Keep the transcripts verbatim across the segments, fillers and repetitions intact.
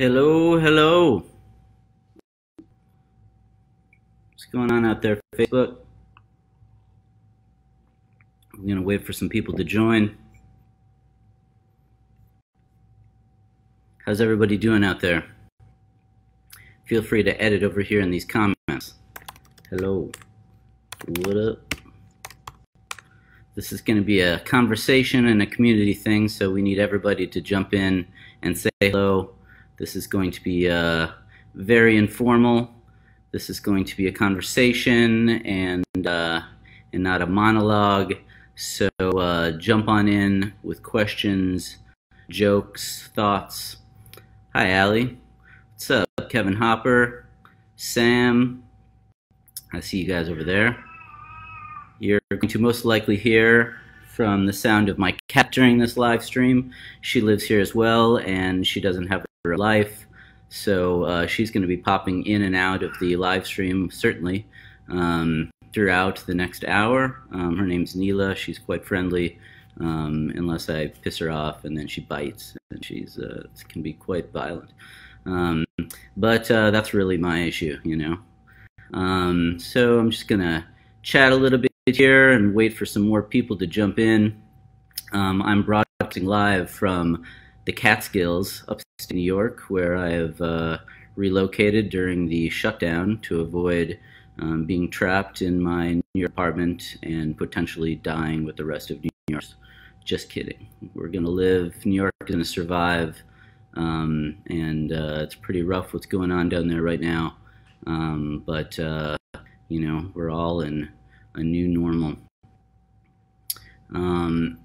Hello, hello. What's going on out there, Facebook? I'm going to wait for some people to join. How's everybody doing out there? Feel free to edit over here in these comments. Hello. What up? This is going to be a conversation and a community thing, so we need everybody to jump in and say hello. This is going to be uh, very informal. This is going to be a conversation and uh, and not a monologue. So uh, jump on in with questions, jokes, thoughts. Hi, Allie. What's up, Kevin Hopper, Sam? I see you guys over there. You're going to most likely hear from the sound of my cat during this live stream. She lives here as well, and she doesn't have her life, so uh, she's going to be popping in and out of the live stream, certainly, um, throughout the next hour. Um, her name's Nila. She's quite friendly, um, unless I piss her off, and then she bites, and she's uh, can be quite violent. Um, but uh, that's really my issue, you know. Um, so I'm just going to chat a little bit here and wait for some more people to jump in. Um, I'm broadcasting live from the Catskills, upstate New York, where I have uh, relocated during the shutdown to avoid um, being trapped in my New York apartment and potentially dying with the rest of New York. Just kidding. We're going to live. New York is going to survive, um, and uh, it's pretty rough what's going on down there right now. Um, but, uh, you know, we're all in a new normal. Um,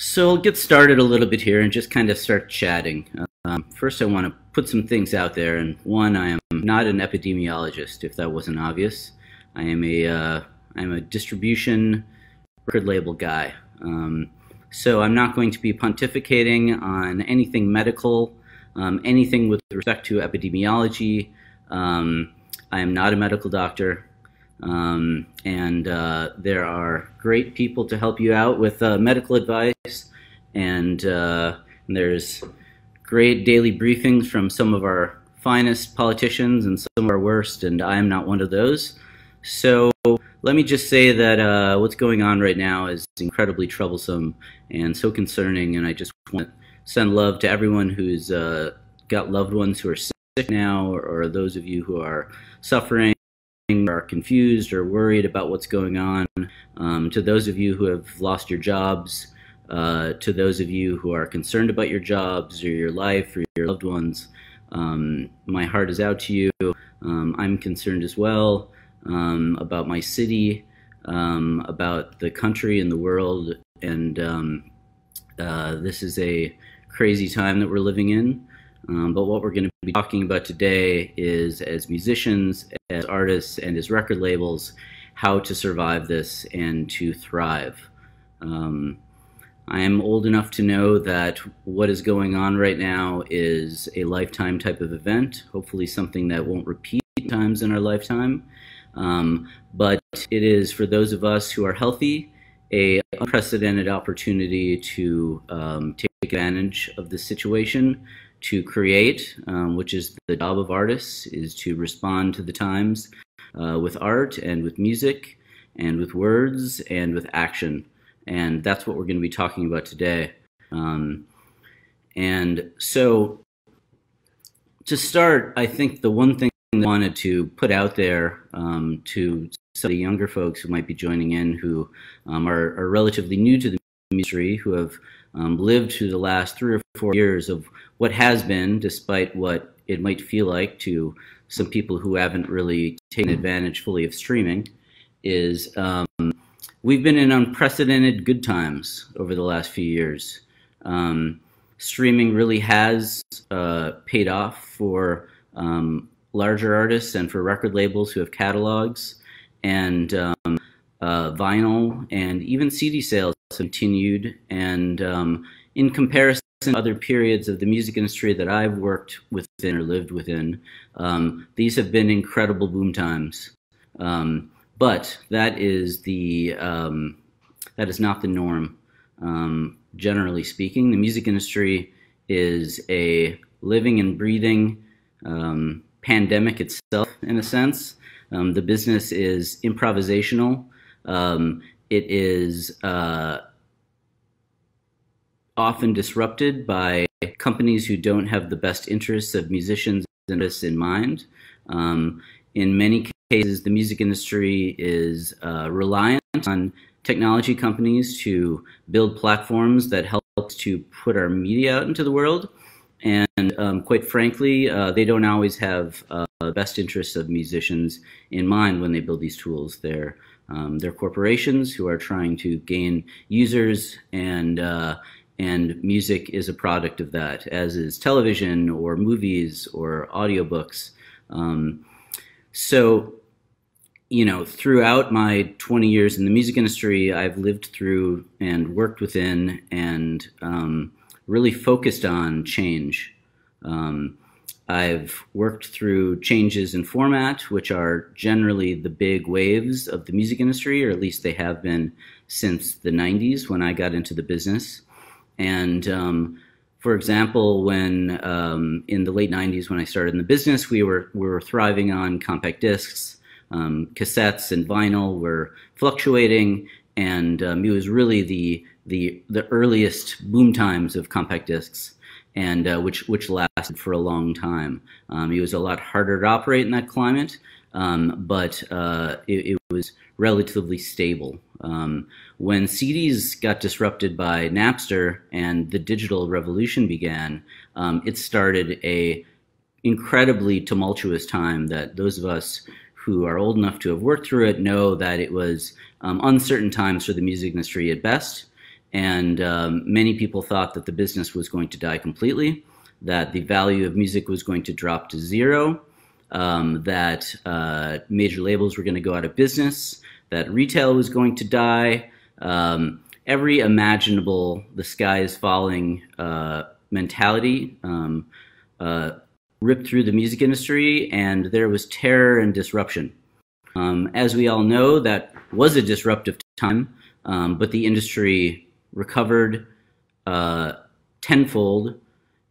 So I'll get started a little bit here and just kind of start chatting. Um, first, I want to put some things out there. And one, I am not an epidemiologist, if that wasn't obvious. I am a uh, I'm a distribution record label guy. Um, so I'm not going to be pontificating on anything medical, um, anything with respect to epidemiology. Um, I am not a medical doctor. Um, and uh, there are great people to help you out with uh, medical advice, and uh, there's great daily briefings from some of our finest politicians and some of our worst, and I am not one of those. So let me just say that uh, what's going on right now is incredibly troublesome and so concerning, and I just want to send love to everyone who's uh, got loved ones who are sick now, or, or those of you who are suffering, are confused or worried about what's going on, um, to those of you who have lost your jobs, uh, to those of you who are concerned about your jobs or your life or your loved ones, um, my heart is out to you. Um, I'm concerned as well um, about my city, um, about the country and the world, and um, uh, this is a crazy time that we're living in. Um, but what we're going to be talking about today is, as musicians, as artists, and as record labels, how to survive this and to thrive. Um, I am old enough to know that what is going on right now is a lifetime type of event, hopefully something that won't repeat times in our lifetime. Um, but it is, for those of us who are healthy, an unprecedented opportunity to um, take advantage of this situation, to create, um, which is the job of artists, is to respond to the times uh, with art and with music and with words and with action. And that's what we're going to be talking about today. Um, and so to start, I think the one thing I wanted to put out there um, to some of the younger folks who might be joining in, who um, are, are relatively new to the industry, who have um, lived through the last three or four years of what has been, despite what it might feel like to some people who haven't really taken advantage fully of streaming, is um, we've been in unprecedented good times over the last few years. Um, streaming really has uh, paid off for um, larger artists and for record labels who have catalogs, and um, uh, vinyl and even C D sales continued, and um, in comparison to other periods of the music industry that I've worked within or lived within, um, these have been incredible boom times. Um, but that is the um, that is not the norm. Um, generally speaking, the music industry is a living and breathing um, pandemic itself, in a sense. Um, the business is improvisational. Um, it is uh, often disrupted by companies who don't have the best interests of musicians and artists in mind. Um, in many cases, the music industry is uh, reliant on technology companies to build platforms that help to put our media out into the world. And um, quite frankly, uh, they don't always have uh, best interests of musicians in mind when they build these tools. They're, um, they're corporations who are trying to gain users, and, uh, and music is a product of that, as is television or movies or audiobooks. Um, so, you know, throughout my twenty years in the music industry, I've lived through and worked within and um, really focused on change. Um, I've worked through changes in format, which are generally the big waves of the music industry, or at least they have been since the nineties when I got into the business. And um, for example, when um, in the late nineties when I started in the business, we were, we were thriving on compact discs. Um, cassettes and vinyl were fluctuating, and um, it was really the, the the earliest boom times of compact discs, and uh, which which lasted for a long time. Um, it was a lot harder to operate in that climate, um, but uh, it, it was relatively stable. Um, when C Ds got disrupted by Napster and the digital revolution began, um, it started a incredibly tumultuous time that those of us who are old enough to have worked through it know that it was um, uncertain times for the music industry at best. And um, many people thought that the business was going to die completely, that the value of music was going to drop to zero, um, that uh, major labels were going to go out of business, that retail was going to die. Um, every imaginable, the sky is falling uh, mentality um, uh, ripped through the music industry, and there was terror and disruption. Um, as we all know, that was a disruptive time, um, but the industry recovered uh, tenfold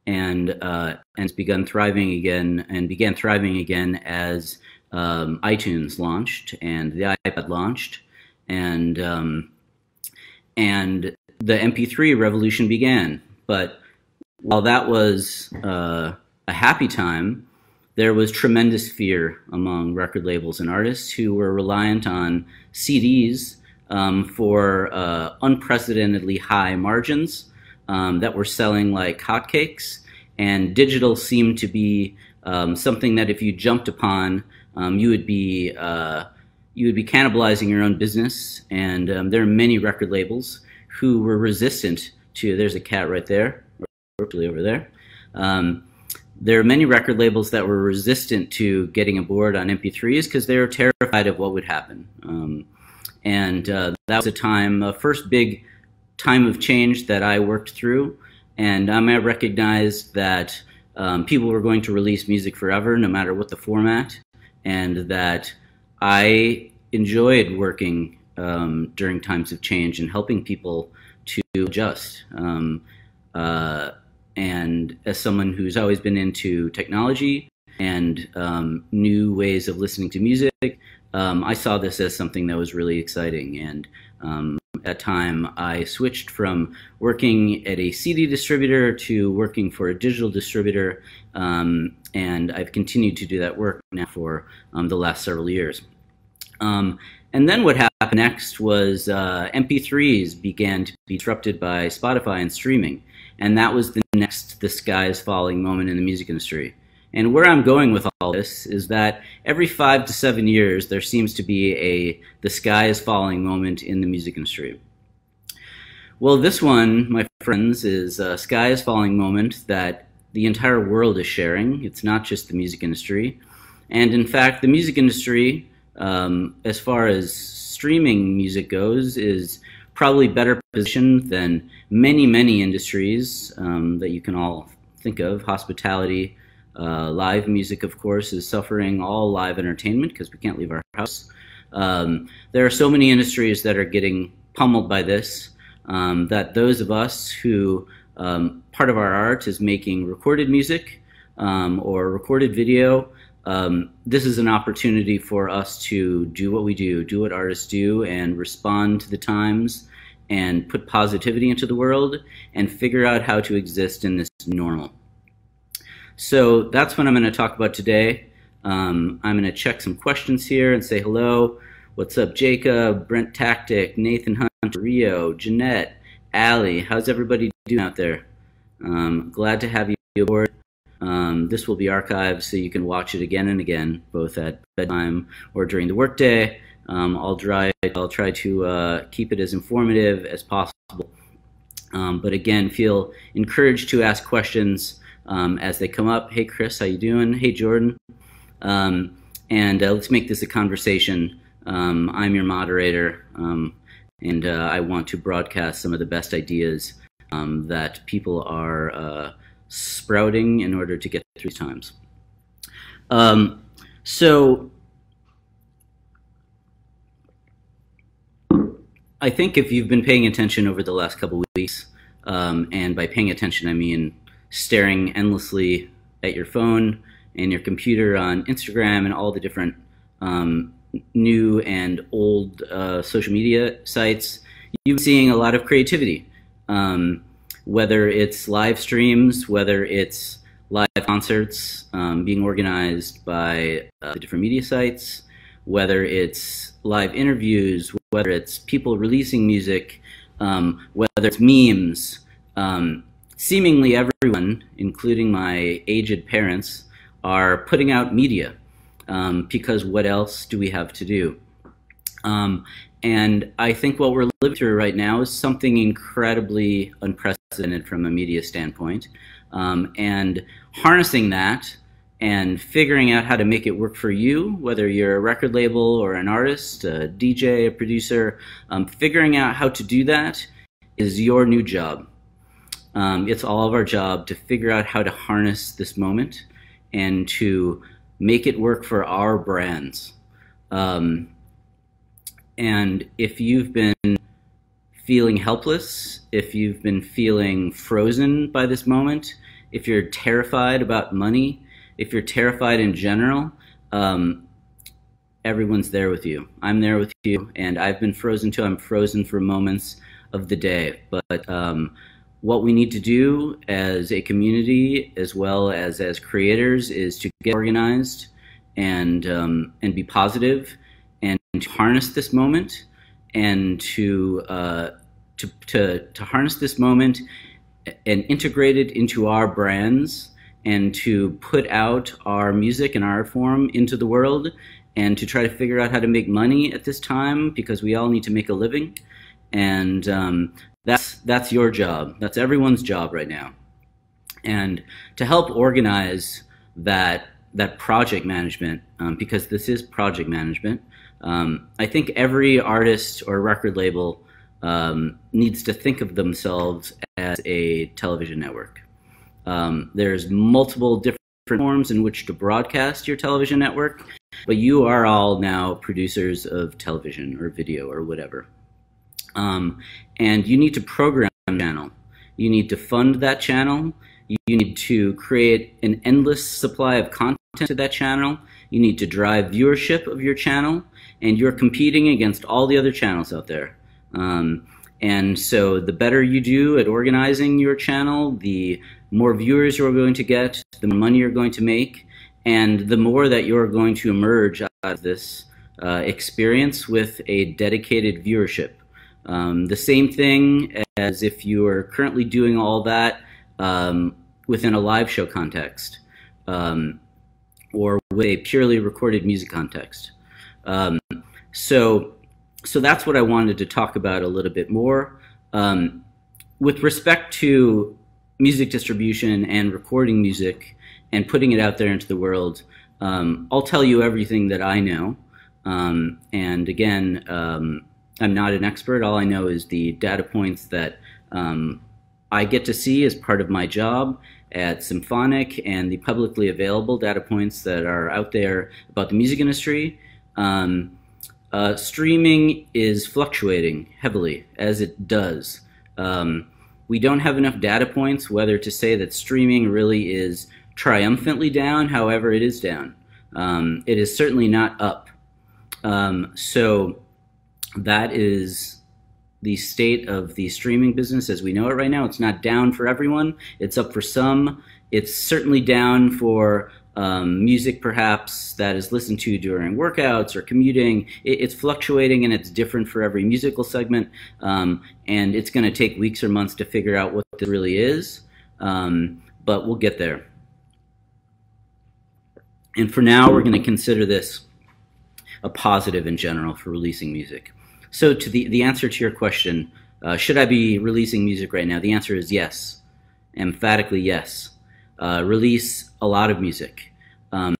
and uh, and has begun thriving again, and began thriving again as um, iTunes launched and the iPad launched, and um, and the M P three revolution began. But while that was uh, a happy time, there was tremendous fear among record labels and artists who were reliant on C Ds um, for uh, unprecedentedly high margins um, that were selling like hotcakes, and digital seemed to be um, something that if you jumped upon, um, you would be uh, you would be cannibalizing your own business. And um, there are many record labels who were resistant to. There's a cat right there, virtually over there. Um, There are many record labels that were resistant to getting aboard on M P threes because they were terrified of what would happen. Um, and uh, that was a time, a first big time of change that I worked through. And um, I recognized that um, people were going to release music forever, no matter what the format, and that I enjoyed working um, during times of change and helping people to adjust. Um, uh, And as someone who's always been into technology and um, new ways of listening to music, um, I saw this as something that was really exciting. And um, at time, I switched from working at a C D distributor to working for a digital distributor. Um, and I've continued to do that work now for um, the last several years. Um, and then what happened next was uh, M P threes began to be disrupted by Spotify and streaming. And that was the next the sky is falling moment in the music industry. And where I'm going with all this is that every five to seven years, there seems to be a the sky is falling moment in the music industry. Well, this one, my friends, is a sky is falling moment that the entire world is sharing. It's not just the music industry. And in fact, the music industry, um, as far as streaming music goes, is probably better positioned than many, many industries um, that you can all think of. Hospitality, uh, live music, of course, is suffering, all live entertainment, because we can't leave our house. Um, there are so many industries that are getting pummeled by this um, that those of us who Um, part of our art is making recorded music um, or recorded video. Um, this is an opportunity for us to do what we do, do what artists do, and respond to the times and put positivity into the world and figure out how to exist in this normal. So that's what I'm going to talk about today. Um, I'm going to check some questions here and say hello. What's up, Jacob, Brent Tactic, Nathan Hunt, Rio, Jeanette, Allie. How's everybody doing out there? Um, glad to have you aboard. Um, this will be archived so you can watch it again and again, both at bedtime or during the workday. Um, I'll try, I'll try to uh, keep it as informative as possible. Um, but again, feel encouraged to ask questions um, as they come up. Hey, Chris, how you doing? Hey, Jordan. Um, and uh, let's make this a conversation. Um, I'm your moderator, um, and uh, I want to broadcast some of the best ideas um, that people are uh, sprouting in order to get through these times. Um, so I think if you've been paying attention over the last couple weeks, um, and by paying attention I mean staring endlessly at your phone and your computer on Instagram and all the different um, new and old uh, social media sites, you've been seeing a lot of creativity. Um, whether it's live streams, whether it's live concerts um, being organized by uh, the different media sites, whether it's live interviews, whether it's people releasing music, um, whether it's memes, um, seemingly everyone, including my aged parents, are putting out media. Um, because what else do we have to do? Um, and I think what we're living through right now is something incredibly unprecedented from a media standpoint. Um, and harnessing that and figuring out how to make it work for you, whether you're a record label or an artist, a D J, a producer, um, figuring out how to do that is your new job. Um, it's all of our job to figure out how to harness this moment and to make it work for our brands. Um, and if you've been feeling helpless, if you've been feeling frozen by this moment, if you're terrified about money, if you're terrified in general, um, everyone's there with you. I'm there with you, and I've been frozen too. I'm frozen for moments of the day. But um, what we need to do as a community, as well as as creators, is to get organized and um, and be positive, and to harness this moment, and to uh, to to to harness this moment and integrate it into our brands, and to put out our music and art form into the world, and to try to figure out how to make money at this time, because we all need to make a living, and. Um, That's, that's your job. That's everyone's job right now. And to help organize that, that project management, um, because this is project management, um, I think every artist or record label um, needs to think of themselves as a television network. Um, there's multiple different forms in which to broadcast your television network, but you are all now producers of television or video or whatever. Um, and you need to program the channel. You need to fund that channel. You need to create an endless supply of content to that channel. You need to drive viewership of your channel, and you're competing against all the other channels out there. Um, and so the better you do at organizing your channel, the more viewers you're going to get, the more money you're going to make, and the more that you're going to emerge out of this uh, experience with a dedicated viewership. Um, the same thing as if you are currently doing all that um, within a live show context um, or with a purely recorded music context. Um, so, so that's what I wanted to talk about a little bit more. Um, with respect to music distribution and recording music and putting it out there into the world, um, I'll tell you everything that I know. Um, and again, um, I'm not an expert. All I know is the data points that um, I get to see as part of my job at Symphonic, and the publicly available data points that are out there about the music industry. Um, uh, streaming is fluctuating heavily, as it does. Um, we don't have enough data points whether to say that streaming really is triumphantly down. However, it is down. Um, it is certainly not up. Um, so that is the state of the streaming business as we know it right now. It's not down for everyone. It's up for some. It's certainly down for um, music, perhaps, that is listened to during workouts or commuting. It, it's fluctuating, and it's different for every musical segment. Um, and it's going to take weeks or months to figure out what this really is. Um, but we'll get there. And for now, we're going to consider this a positive in general for releasing music. So to the, the answer to your question, uh, should I be releasing music right now? The answer is yes. Emphatically yes. Uh, release a lot of music. Um,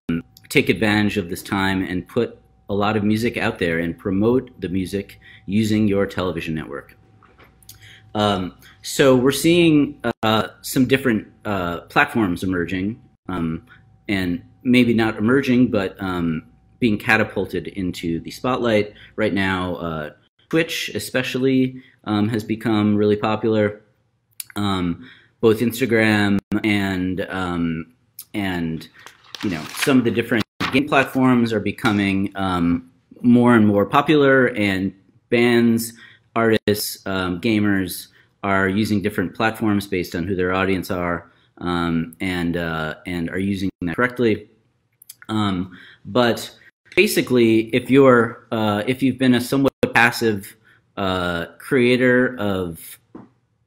take advantage of this time and put a lot of music out there and promote the music using your television network. Um, so we're seeing uh, some different uh, platforms emerging, um, and maybe not emerging, but um, being catapulted into the spotlight. Right now, uh, Twitch especially um, has become really popular. Um, both Instagram and, um, and you know, some of the different game platforms are becoming um, more and more popular, and bands, artists, um, gamers are using different platforms based on who their audience are, um, and, uh, and are using that correctly. Um, but basically, if you're uh, if you've been a somewhat passive uh, creator of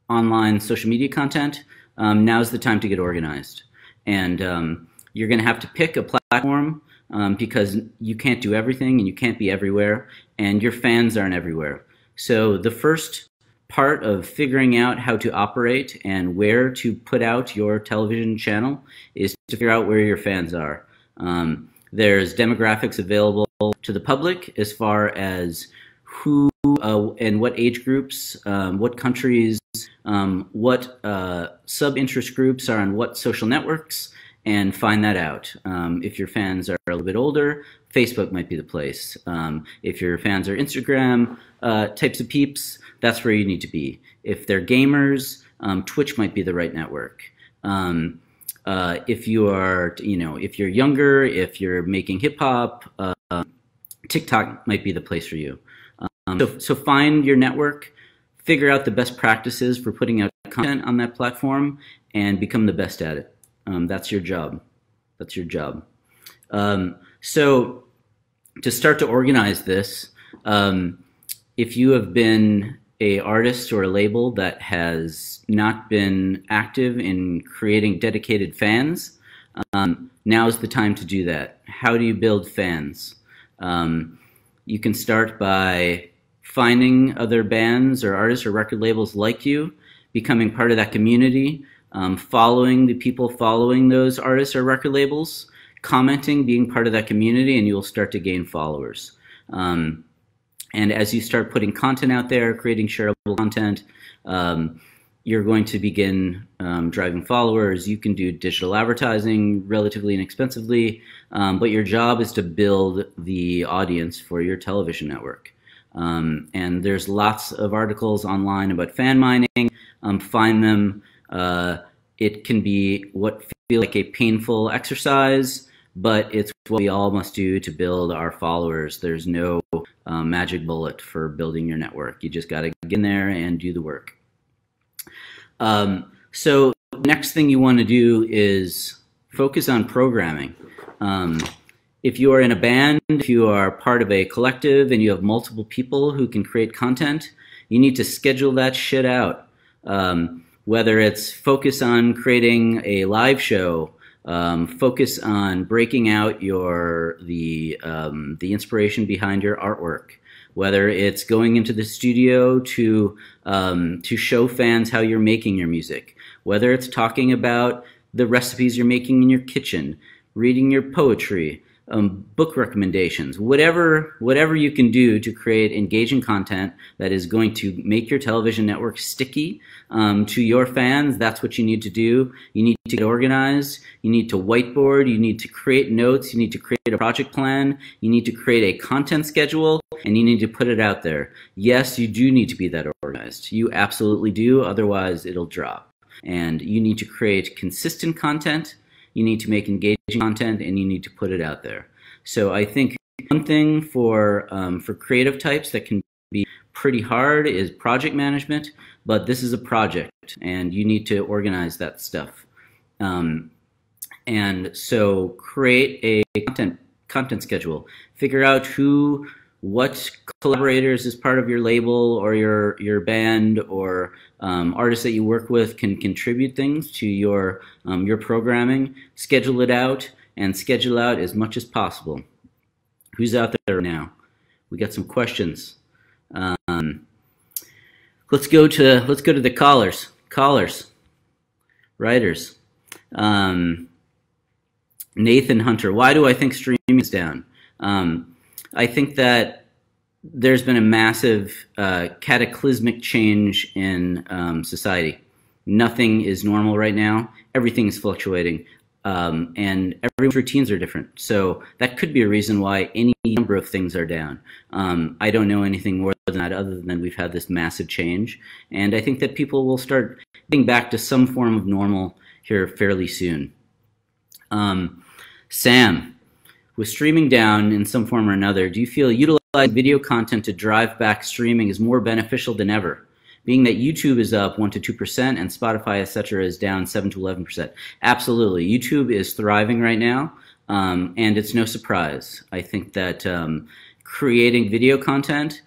online social media content, um, now's the time to get organized. And um, you're going to have to pick a platform um, because you can't do everything and you can't be everywhere, and your fans aren't everywhere. So the first part of figuring out how to operate and where to put out your television channel is to figure out where your fans are. Um, there's demographics available to the public as far as who uh, and what age groups, um, what countries, um, what uh, sub-interest groups are on what social networks, and find that out. Um, if your fans are a little bit older, Facebook might be the place. Um, if your fans are Instagram uh, types of peeps, that's where you need to be. If they're gamers, um, Twitch might be the right network. Um, Uh, if you are, you know, if you're younger, if you're making hip hop, uh, TikTok might be the place for you. Um, so, so find your network, figure out the best practices for putting out content on that platform, and become the best at it. Um, that's your job. That's your job. Um, so to start to organize this, um, if you have been an artist or a label that has not been active in creating dedicated fans, um, now's the time to do that. How do you build fans? Um, you can start by finding other bands or artists or record labels like you, becoming part of that community, um, following the people following those artists or record labels, commenting, being part of that community, and you will start to gain followers. Um, And as you start putting content out there, creating shareable content, um, you're going to begin um, driving followers. You can do digital advertising relatively inexpensively, um, but your job is to build the audience for your television network. Um, and there's lots of articles online about fan mining. Um, find them. Uh, it can be what feels like a painful exercise, but it's what we all must do to build our followers. There's no uh, magic bullet for building your network. You just got to get in there and do the work. Um, so the next thing you want to do is focus on programming. Um, if you are in a band, if you are part of a collective and you have multiple people who can create content, you need to schedule that shit out. Um, whether it's focus on creating a live show, Um, focus on breaking out your the um, the inspiration behind your artwork. Whether it's going into the studio to um, to show fans how you're making your music, whether it's talking about the recipes you're making in your kitchen, reading your poetry, um, book recommendations, whatever, whatever you can do to create engaging content that is going to make your television network sticky um, to your fans. That's what you need to do. You need to get organized. You need to whiteboard. You need to create notes. You need to create a project plan. You need to create a content schedule, and you need to put it out there. Yes, you do need to be that organized. You absolutely do. Otherwise, it'll drop. And you need to create consistent content, you need to make engaging content, and you need to put it out there. So I think one thing for, um, for creative types that can be pretty hard is project management, but this is a project, and you need to organize that stuff. Um, and so create a content, content schedule. Figure out who, what collaborators as part of your label or your, your band or um, artists that you work with can contribute things to your, um, your programming. Schedule it out and schedule out as much as possible. Who's out there now? We got some questions. Um, let's go to, let's go to the callers, callers, writers. Um, Nathan Hunter, why do I think streaming is down? Um, I think that there's been a massive uh, cataclysmic change in um, society. Nothing is normal right now. Everything is fluctuating, um, and everyone's routines are different. So that could be a reason why any number of things are down. Um, I don't know anything more than that, other than we've had this massive change. And I think that people will start getting back to some form of normal here fairly soon. Um, Sam. With streaming down in some form or another, do you feel utilizing video content to drive back streaming is more beneficial than ever, being that YouTube is up one to two percent and Spotify, et cetera, is down seven to eleven percent? Absolutely. YouTube is thriving right now, um, and it's no surprise. I think that um, creating video content,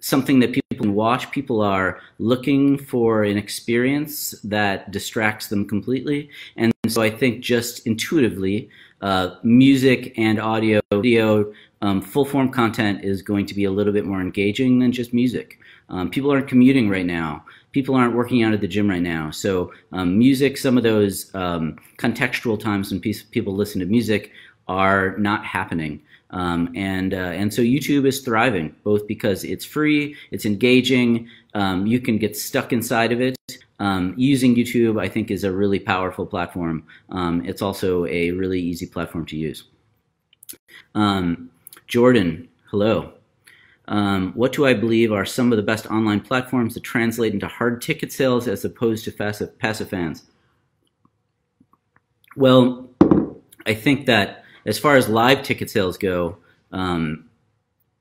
something that people can watch, people are looking for an experience that distracts them completely. And so I think just intuitively, Uh, music and audio, video, um, full-form content is going to be a little bit more engaging than just music. Um, people aren't commuting right now. People aren't working out at the gym right now. So um, music, some of those um, contextual times when people listen to music are not happening. Um, and, uh, and so YouTube is thriving, both because it's free, it's engaging, um, you can get stuck inside of it. Um, using YouTube, I think, is a really powerful platform. Um, it's also a really easy platform to use. Um, Jordan, hello. Um, what do I believe are some of the best online platforms that translate into hard ticket sales as opposed to passive, passive fans? Well, I think that as far as live ticket sales go, um,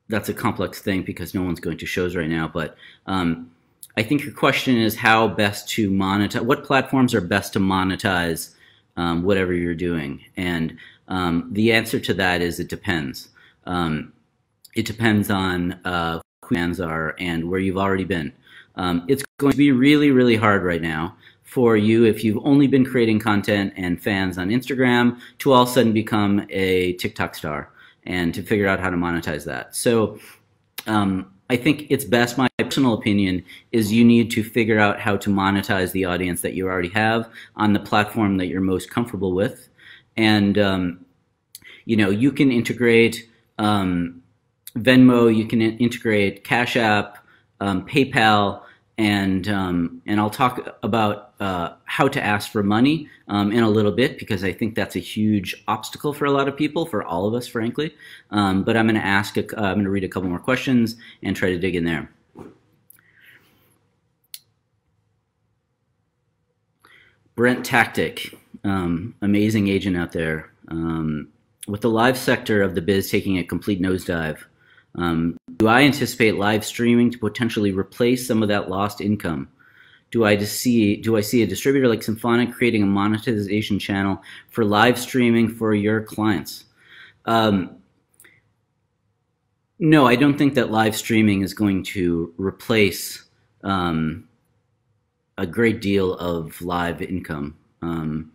that's a complex thing because no one's going to shows right now, but um, I think your question is how best to monetize, what platforms are best to monetize um, whatever you're doing. And um, the answer to that is it depends. Um, it depends on uh, who fans are and where you've already been. Um, it's going to be really, really hard right now for you if you've only been creating content and fans on Instagram to all of a sudden become a TikTok star and to figure out how to monetize that. So um, I think it's best, my personal opinion, is you need to figure out how to monetize the audience that you already have on the platform that you're most comfortable with. And, um, you know, you can integrate um, Venmo, you can integrate Cash App, um, PayPal, and, um, and I'll talk about uh, how to ask for money um, in a little bit, because I think that's a huge obstacle for a lot of people, for all of us, frankly. Um, but I'm going to ask, a, uh, I'm going to read a couple more questions and try to dig in there. Brent Tactic, um, amazing agent out there. Um, with the live sector of the biz taking a complete nosedive, um, do I anticipate live streaming to potentially replace some of that lost income? Do I see do I see a distributor like Symphonic creating a monetization channel for live streaming for your clients? Um, no, I don't think that live streaming is going to replace Um, a great deal of live income. Um,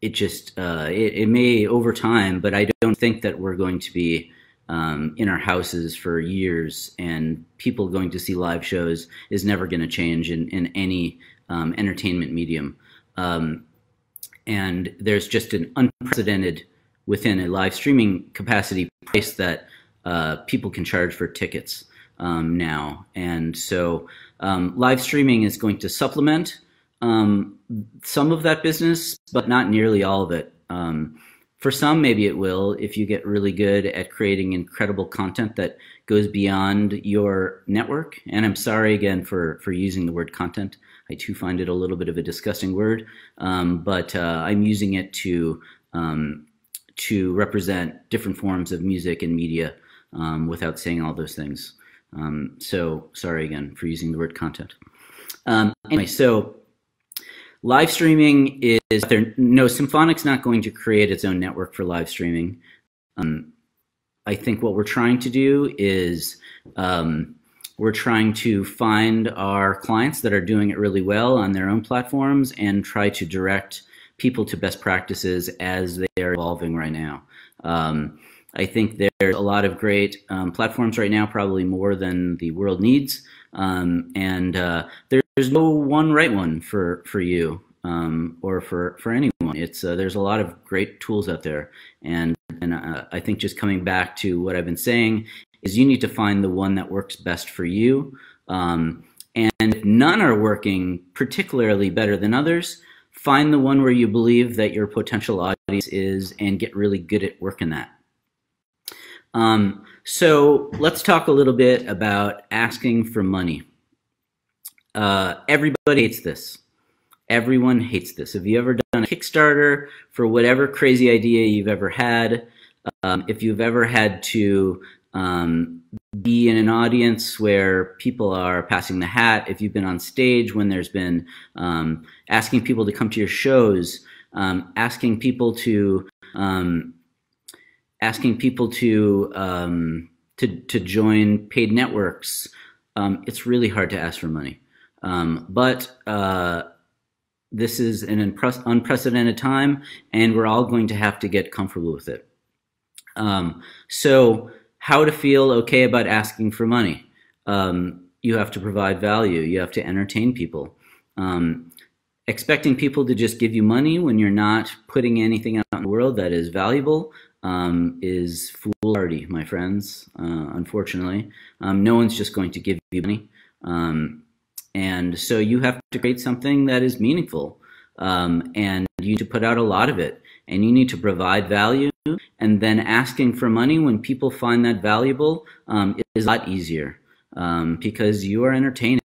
it just, uh, it, it may over time, but I don't think that we're going to be um, in our houses for years, and people going to see live shows is never going to change in, in any um, entertainment medium. Um, and there's just an unprecedented within a live streaming capacity price that uh, people can charge for tickets um, now. And so um, live streaming is going to supplement um, some of that business, but not nearly all of it. Um, for some, maybe it will, if you get really good at creating incredible content that goes beyond your network. And I'm sorry again for, for using the word content. I too find it a little bit of a disgusting word, um, but uh, I'm using it to um, to represent different forms of music and media um, without saying all those things. Um, so sorry again for using the word content. Um, anyway, so live streaming is there. No, Symphonic's not going to create its own network for live streaming. Um, I think what we're trying to do is um, we're trying to find our clients that are doing it really well on their own platforms and try to direct people to best practices as they are evolving right now. Um, I think there's a lot of great um, platforms right now, probably more than the world needs. Um, and uh, there's no one right one for, for you um, or for, for anyone. It's, uh, there's a lot of great tools out there. And, and uh, I think just coming back to what I've been saying is you need to find the one that works best for you. Um, and if none are working particularly better than others, find the one where you believe that your potential audience is and get really good at working that. Um, so let's talk a little bit about asking for money. Uh, everybody hates this. Everyone hates this. Have you ever done a Kickstarter for whatever crazy idea you've ever had? Um, if you've ever had to um, be in an audience where people are passing the hat, if you've been on stage when there's been um, asking people to come to your shows, um, asking people to um, asking people to um, to to join paid networks, um, it's really hard to ask for money. Um, but uh, this is an unprecedented time, and we're all going to have to get comfortable with it. Um, so how to feel okay about asking for money. Um, you have to provide value. You have to entertain people. Um, expecting people to just give you money when you're not putting anything out in the world that is valuable um, is foolhardy, my friends, uh, unfortunately. Um, no one's just going to give you money. Um, And so you have to create something that is meaningful, um, and you need to put out a lot of it, and you need to provide value, and then asking for money when people find that valuable um, is a lot easier um, because you are entertaining.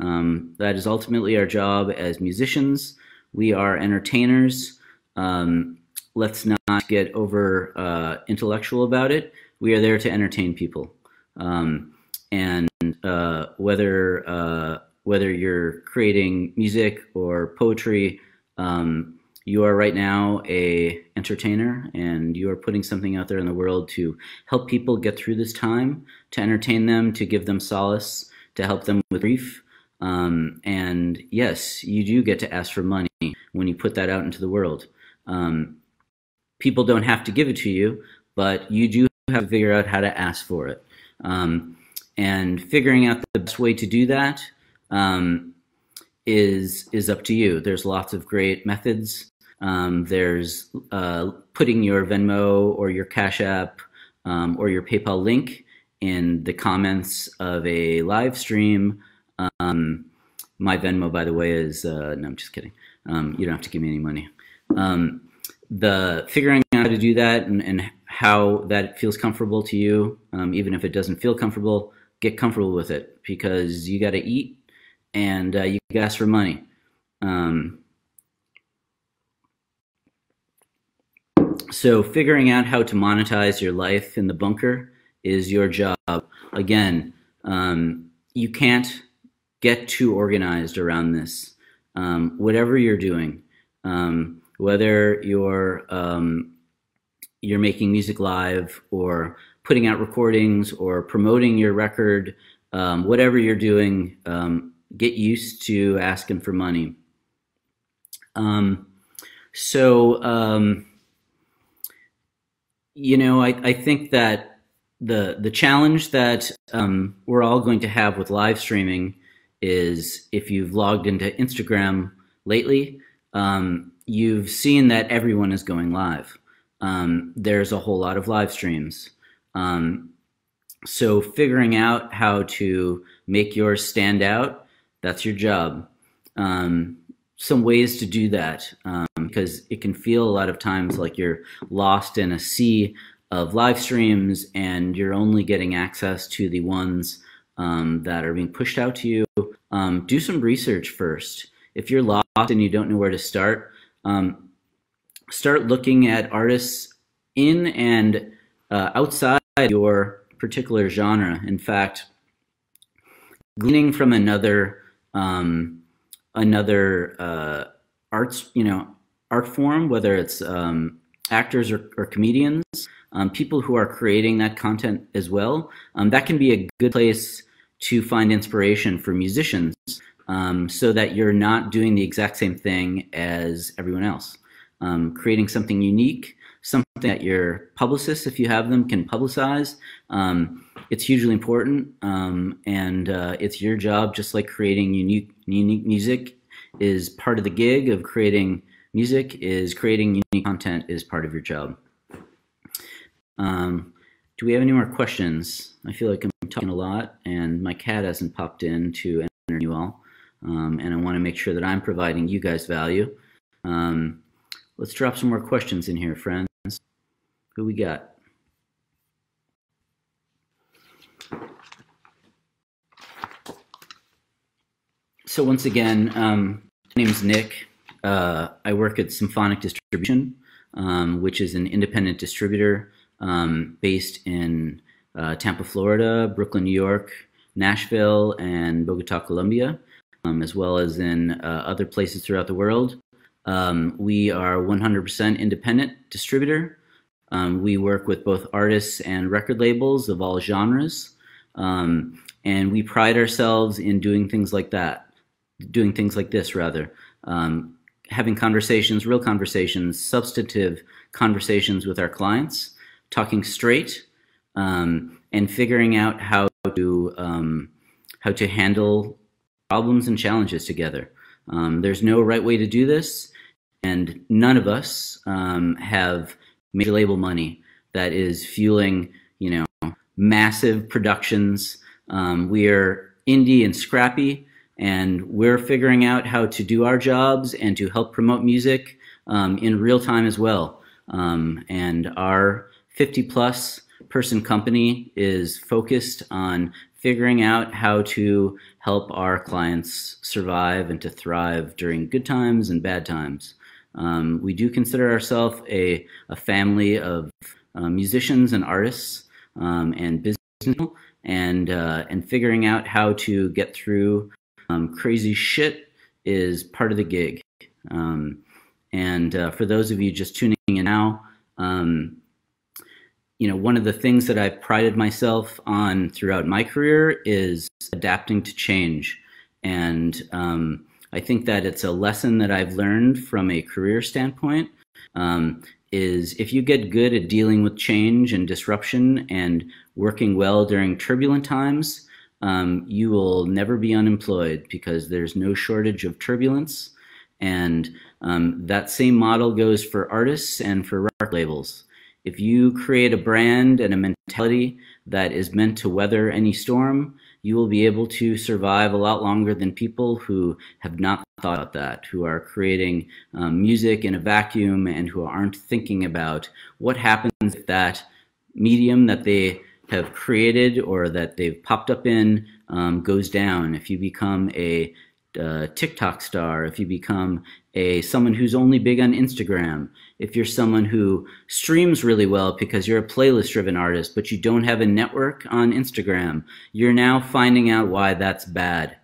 Um, that is ultimately our job as musicians. We are entertainers. Um, let's not get over uh, intellectual about it. We are there to entertain people. Um, and uh, whether uh, whether you're creating music or poetry, um, you are right now a entertainer, and you are putting something out there in the world to help people get through this time, to entertain them, to give them solace, to help them with grief. Um, and yes, you do get to ask for money when you put that out into the world. Um, people don't have to give it to you, but you do have to figure out how to ask for it. Um, and figuring out the best way to do that Um, is is up to you. There's lots of great methods. Um, there's uh, putting your Venmo or your Cash App um, or your PayPal link in the comments of a live stream. Um, my Venmo, by the way, is uh, no, I'm just kidding. Um, you don't have to give me any money. Um, the figuring out how to do that and, and how that feels comfortable to you, um, even if it doesn't feel comfortable, get comfortable with it, because you got to eat. And uh, you can ask for money. Um, so figuring out how to monetize your life in the bunker is your job. Again, um, you can't get too organized around this. Um, whatever you're doing, um, whether you're um, you're making music live or putting out recordings or promoting your record, um, whatever you're doing, um, get used to asking for money. Um, so, um, you know, I, I think that the, the challenge that um, we're all going to have with live streaming is, if you've logged into Instagram lately, um, you've seen that everyone is going live. Um, there's a whole lot of live streams. Um, so figuring out how to make yours stand out, that's your job. Um, some ways to do that, um, because it can feel a lot of times like you're lost in a sea of live streams and you're only getting access to the ones um, that are being pushed out to you. Um, do some research first. If you're lost and you don't know where to start, um, start looking at artists in and uh, outside your particular genre. In fact, gleaning from another um, another uh, arts, you know, art form, whether it's um, actors or, or comedians, um, people who are creating that content as well, um, that can be a good place to find inspiration for musicians, um, so that you're not doing the exact same thing as everyone else. Um, creating something unique, something that your publicists, if you have them, can publicize. Um, it's hugely important, um, and uh, it's your job, just like creating unique, unique music is part of the gig of creating music, is creating unique content is part of your job. Um, do we have any more questions? I feel like I'm talking a lot, and my cat hasn't popped in to enter you all, um, and I want to make sure that I'm providing you guys value. Um, Let's drop some more questions in here, friends. Who we got? So once again, um, my name's Nick. Uh, I work at Symphonic Distribution, um, which is an independent distributor um, based in uh, Tampa, Florida, Brooklyn, New York, Nashville, and Bogotá, Colombia, um, as well as in uh, other places throughout the world. Um, we are one hundred percent independent distributor. Um, we work with both artists and record labels of all genres. Um, and we pride ourselves in doing things like that, doing things like this rather, um, having conversations, real conversations, substantive conversations with our clients, talking straight, um, and figuring out how to, um, how to handle problems and challenges together. Um, there's no right way to do this, and none of us um, have major label money that is fueling, you know, massive productions. Um, we are indie and scrappy, and we're figuring out how to do our jobs and to help promote music um, in real time as well. Um, and our fifty plus person company is focused on figuring out how to help our clients survive and to thrive during good times and bad times. Um, we do consider ourselves a, a family of uh, musicians and artists um, and business people, and, uh, and figuring out how to get through um, crazy shit is part of the gig. Um, and uh, for those of you just tuning in now, um, you know, one of the things that I prided myself on throughout my career is adapting to change. And um, I think that it's a lesson that I've learned from a career standpoint, um, is if you get good at dealing with change and disruption and working well during turbulent times, um, you will never be unemployed because there's no shortage of turbulence. And um, that same model goes for artists and for record labels. If you create a brand and a mentality that is meant to weather any storm, you will be able to survive a lot longer than people who have not thought about that, who are creating um, music in a vacuum and who aren't thinking about what happens if that medium that they have created or that they've popped up in um, goes down. If you become a Uh, TikTok star, if you become a someone who's only big on Instagram, if you're someone who streams really well because you're a playlist driven artist but you don't have a network on Instagram, you're now finding out why that's bad.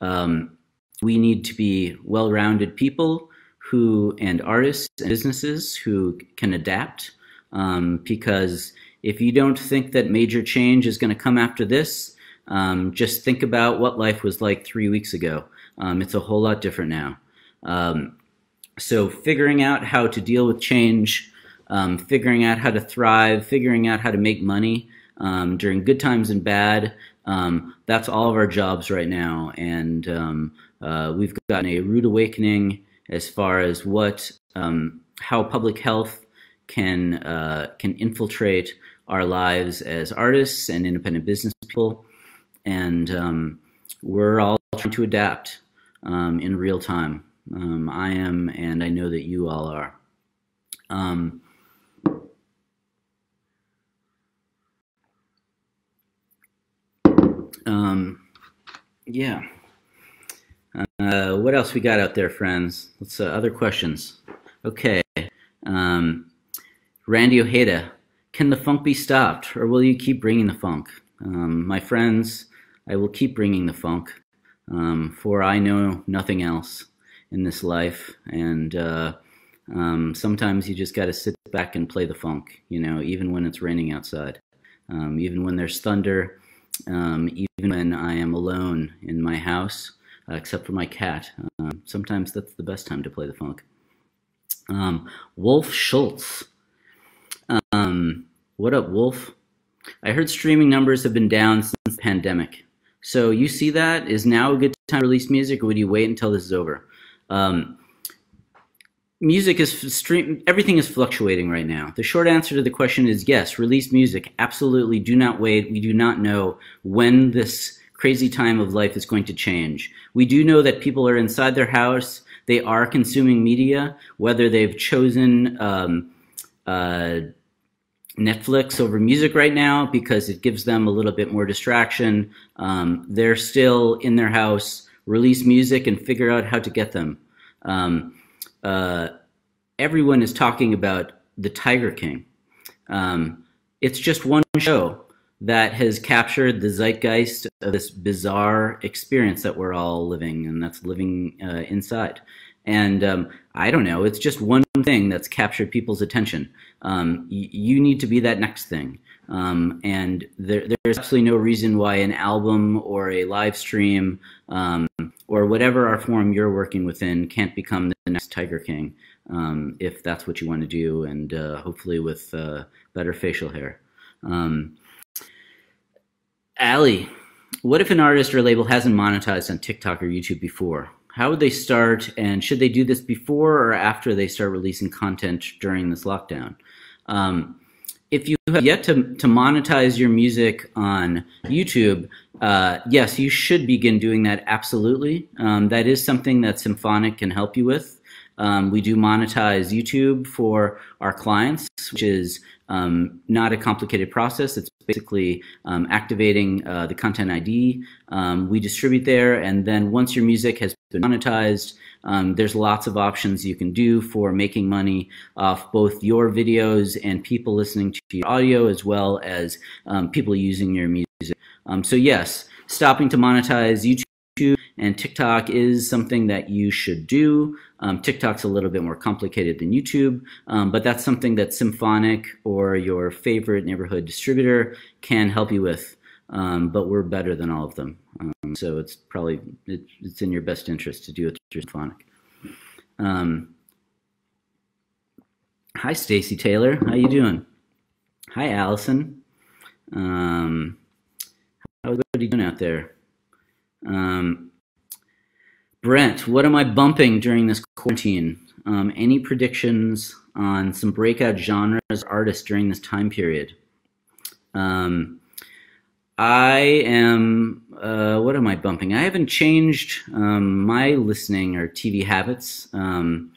Um, we need to be well-rounded people who and artists and businesses who can adapt, um, because if you don't think that major change is going to come after this, Um, just think about what life was like three weeks ago. Um, it's a whole lot different now. Um, so figuring out how to deal with change, um, figuring out how to thrive, figuring out how to make money um, during good times and bad, um, that's all of our jobs right now. And um, uh, we've gotten a rude awakening as far as what, um, how public health can uh, can infiltrate our lives as artists and independent business people, and um, we're all trying to adapt um, in real time. Um, I am, and I know that you all are. Um, um, yeah. Uh, what else we got out there, friends? Let's uh, other questions. Okay. Um, Randy Ojeda, can the funk be stopped, or will you keep bringing the funk? Um, my friends, I will keep bringing the funk, um, for I know nothing else in this life, and uh, um, sometimes you just got to sit back and play the funk, you know, even when it's raining outside, um, even when there's thunder, um, even when I am alone in my house, uh, except for my cat. Um, sometimes that's the best time to play the funk. Um, Wolf Schultz. Um, what up, Wolf? I heard streaming numbers have been down since the pandemic. So you see that? Is now a good time to release music, or would you wait until this is over? Um, music is stream. Everything is fluctuating right now. The short answer to the question is yes, release music. Absolutely. Do not wait. We do not know when this crazy time of life is going to change. We do know that people are inside their house. They are consuming media, whether they've chosen um, uh, Netflix over music right now because it gives them a little bit more distraction. Um, they're still in their house. Release music and figure out how to get them. Um, uh, everyone is talking about the Tiger King. Um, it's just one show that has captured the zeitgeist of this bizarre experience that we're all living, and that's living uh, inside. And um, I don't know, it's just one thing that's captured people's attention. Um, you need to be that next thing. Um, and there, there's absolutely no reason why an album or a live stream um, or whatever art form you're working within can't become the next Tiger King, um, if that's what you want to do, and uh, hopefully with uh, better facial hair. Um, Ali, what if an artist or label hasn't monetized on TikTok or YouTube before? How would they start, and should they do this before or after they start releasing content during this lockdown? Um, if you have yet to, to monetize your music on YouTube, uh, yes, you should begin doing that, absolutely. Um, that is something that Symphonic can help you with. Um, we do monetize YouTube for our clients, which is um, not a complicated process. It's basically um, activating uh, the content I D. Um, we distribute there, and then once your music has been monetized, um, there's lots of options you can do for making money off both your videos and people listening to your audio, as well as um, people using your music. Um, so yes, stopping to monetize YouTube and TikTok is something that you should do. Um, TikTok's a little bit more complicated than YouTube, um, but that's something that Symphonic or your favorite neighborhood distributor can help you with. Um, but we're better than all of them, um, so it's probably it, it's in your best interest to do it through Symphonic. Um, hi, Stacy Taylor, how you doing? Hi, Allison. Um, how what are you doing out there? Um, Brent, what am I bumping during this quarantine? Um, any predictions on some breakout genres, artists during this time period? Um, I am, uh, what am I bumping? I haven't changed um, my listening or T V habits. Um,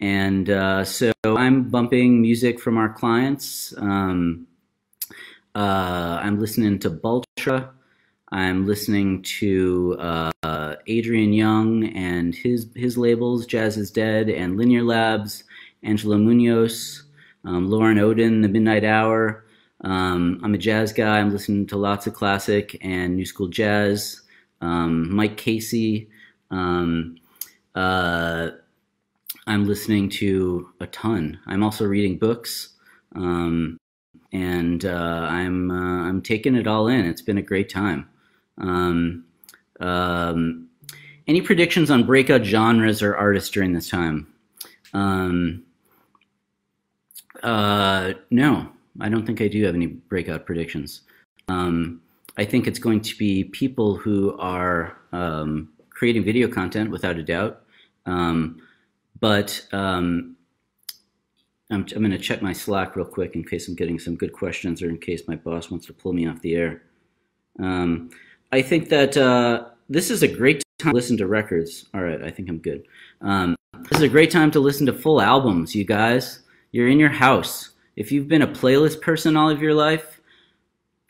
and uh, so I'm bumping music from our clients. Um, uh, I'm listening to Baltra. I'm listening to uh, Adrian Young and his his labels, Jazz is Dead and Linear Labs, Angela Munoz, um, Lauren Oden, The Midnight Hour. Um, I'm a jazz guy. I'm listening to lots of classic and new school jazz. Um, Mike Casey. Um, uh, I'm listening to a ton. I'm also reading books. Um, and uh, I'm, uh, I'm taking it all in. It's been a great time. Um, um, any predictions on breakout genres or artists during this time? Um, uh, no, I don't think I do have any breakout predictions. Um, I think it's going to be people who are um, creating video content, without a doubt. Um, but um, I'm, I'm going to check my Slack real quick in case I'm getting some good questions or in case my boss wants to pull me off the air. Um, I think that uh, this is a great time to listen to records. All right, I think I'm good. Um, this is a great time to listen to full albums, you guys. You're in your house. If you've been a playlist person all of your life,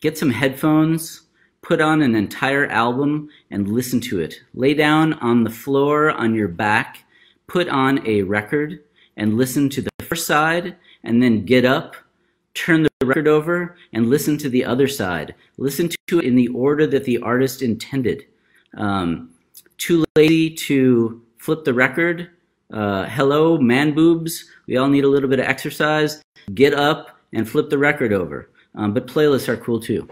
get some headphones, put on an entire album, and listen to it. Lay down on the floor on your back, put on a record, and listen to the first side, and then get up, turn the record over, and listen to the other side. Listen to it in the order that the artist intended. Um, too lazy to flip the record. Uh, hello, man boobs. We all need a little bit of exercise. Get up and flip the record over. Um, but playlists are cool too.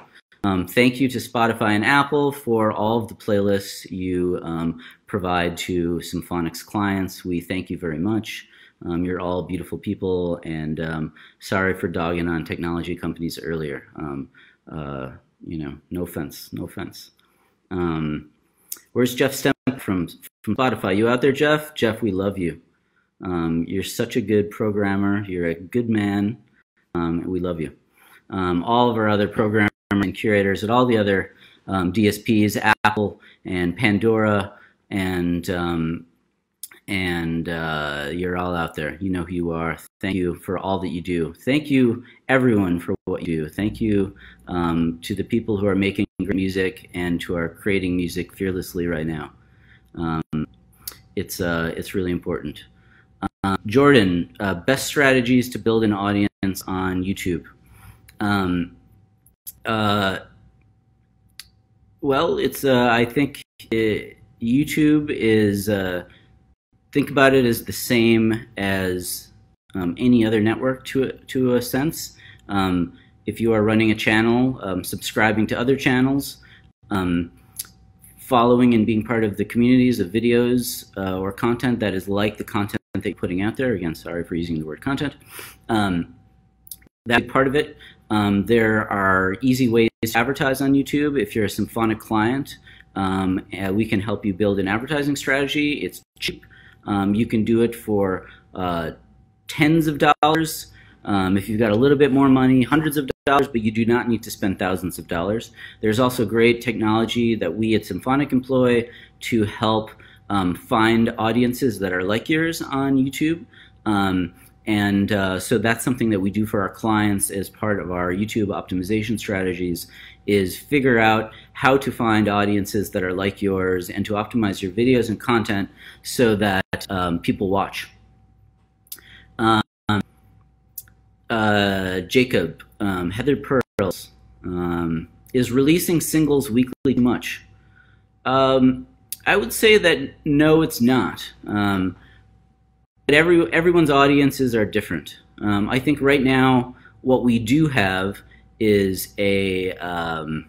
Um, thank you to Spotify and Apple for all of the playlists you um, provide to Symphonic's clients. We thank you very much. Um, you're all beautiful people, and um, sorry for dogging on technology companies earlier. Um, uh, you know, no offense, no offense. Um, where's Jeff Stemp from, from Spotify? You out there, Jeff? Jeff, we love you. Um, you're such a good programmer. You're a good man. Um, we love you. Um, all of our other programmers and curators at all the other um, D S Ps, Apple and Pandora and... Um, and uh, you're all out there. You know who you are. Thank you for all that you do. Thank you, everyone, for what you do. Thank you um, to the people who are making great music and who are creating music fearlessly right now. Um, it's, uh, it's really important. Uh, Jordan, uh, best strategies to build an audience on YouTube. Um, uh, well, it's, uh, I think it, YouTube is... Uh, Think about it as the same as um, any other network to a, to a sense. Um, if you are running a channel, um, subscribing to other channels, um, following and being part of the communities of videos uh, or content that is like the content that you're putting out there. Again, sorry for using the word content. Um, that part of it. Um, there are easy ways to advertise on YouTube. If you're a Symphonic client, um, we can help you build an advertising strategy. It's cheap. Um, you can do it for uh, tens of dollars. Um, if you've got a little bit more money, hundreds of dollars, but you do not need to spend thousands of dollars. There's also great technology that we at Symphonic employ to help um, find audiences that are like yours on YouTube. Um, and uh, so that's something that we do for our clients as part of our YouTube optimization strategies, is figure out how to find audiences that are like yours and to optimize your videos and content so that um, people watch. Um, uh, Jacob, um, Heather Pearls, um, is releasing singles weekly too much? Um, I would say that no, it's not. Um, but every, everyone's audiences are different. Um, I think right now what we do have is a um,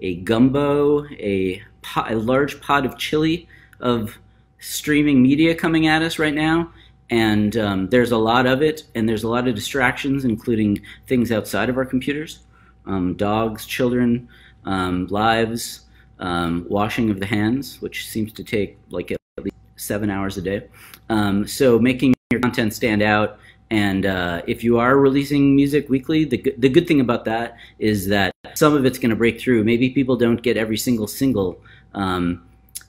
a gumbo, a, pot, a large pot of chili of streaming media coming at us right now, and um, there's a lot of it, and there's a lot of distractions, including things outside of our computers, um, dogs, children, um, lives, um, washing of the hands, which seems to take like at least seven hours a day. Um, so making your content stand out. And uh, if you are releasing music weekly, the, the good thing about that is that some of it's going to break through. Maybe people don't get every single single, um,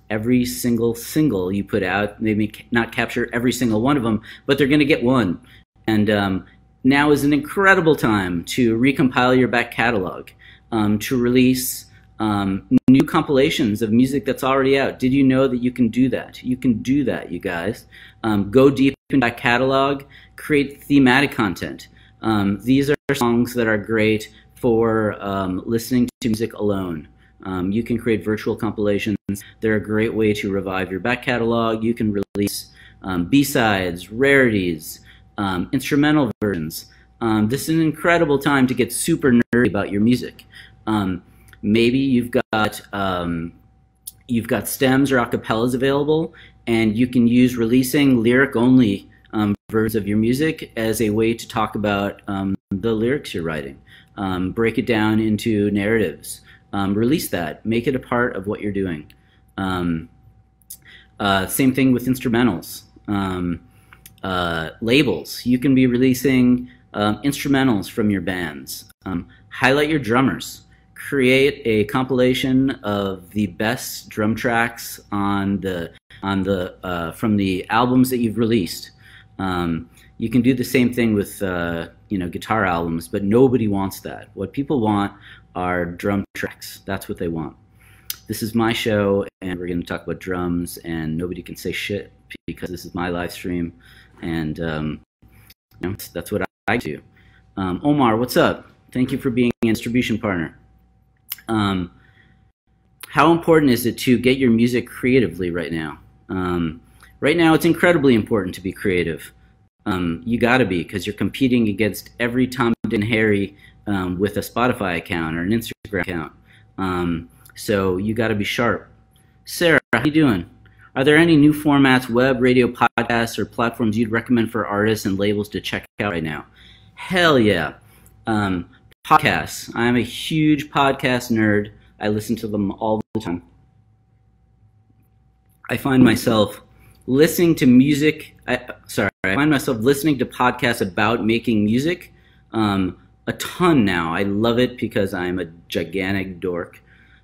every single single you put out, maybe not capture every single one of them, but they're going to get one. And um, now is an incredible time to recompile your back catalog, um, to release um, new compilations of music that's already out. Did you know that you can do that? You can do that, you guys. Um, go deep in that catalog. Create thematic content. Um, these are songs that are great for um, listening to music alone. Um, you can create virtual compilations. They're a great way to revive your back catalog. You can release um, B-sides, rarities, um, instrumental versions. Um, this is an incredible time to get super nerdy about your music. Um, maybe you've got um, you've got stems or acapellas available, and you can use releasing lyric-only Um, versions of your music as a way to talk about um, the lyrics you're writing. Um, break it down into narratives. Um, release that. Make it a part of what you're doing. Um, uh, same thing with instrumentals. Um, uh, labels. You can be releasing um, instrumentals from your bands. Um, highlight your drummers. Create a compilation of the best drum tracks on the on the uh, from the albums that you've released. Um, you can do the same thing with uh, you know, guitar albums, but nobody wants that. What people want are drum tracks. That's what they want. This is my show, and we're going to talk about drums, and nobody can say shit because this is my live stream, and um, you know, that's what I do. Um, Omar, what's up? Thank you for being a distribution partner. Um, how important is it to get your music creatively right now? Um, right now, it's incredibly important to be creative. Um, you got to be, because you're competing against every Tom, Dick, and Harry um, with a Spotify account or an Instagram account. Um, so you got to be sharp. Sarah, how you doing? Are there any new formats, web, radio, podcasts, or platforms you'd recommend for artists and labels to check out right now? Hell yeah. Um, Podcasts. I'm a huge podcast nerd. I listen to them all the time. I find myself listening to music. I, sorry, I find myself listening to podcasts about making music um, a ton now. I love it because I'm a gigantic dork.